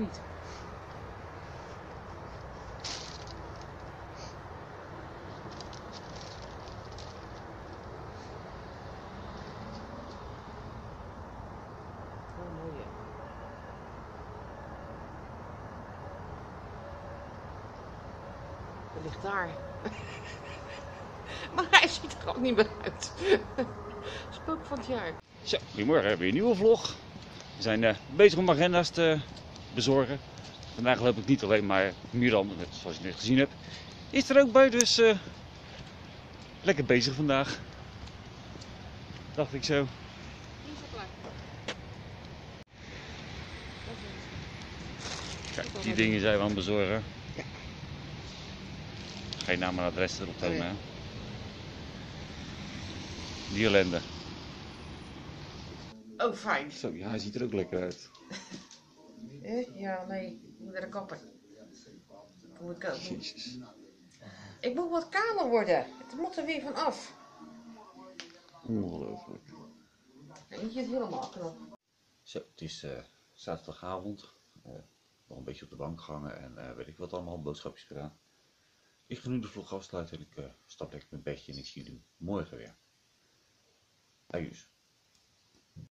ook niet. Ligt daar. Maar hij ziet er ook niet meer uit. Spook van het jaar. Zo, goedemorgen. We hebben weer een nieuwe vlog. We zijn bezig om agenda's te bezorgen. Vandaag loop ik niet alleen maar Mirande, zoals je net gezien hebt. Is er ook bij, dus lekker bezig vandaag. Dacht ik zo. Kijk, die dingen zijn we aan het bezorgen. Geen naam en adres erop nemen. Hè? Die ellende. Oh, fijn. Zo, ja, hij ziet er ook lekker uit. Ja, nee, ik moet naar de kapper. Dat moet ik ook. Jezus. Ik moet wat kaler worden. Het moet er weer van af. Ongelooflijk. Dan moet je het helemaal knoppen. Zo, het is zaterdagavond. Nog een beetje op de bank gehangen en weet ik wat allemaal, boodschapjes gedaan. Ik ga nu de vlog afsluiten en ik stap lekker mijn bedje en ik zie jullie morgen weer. Adios.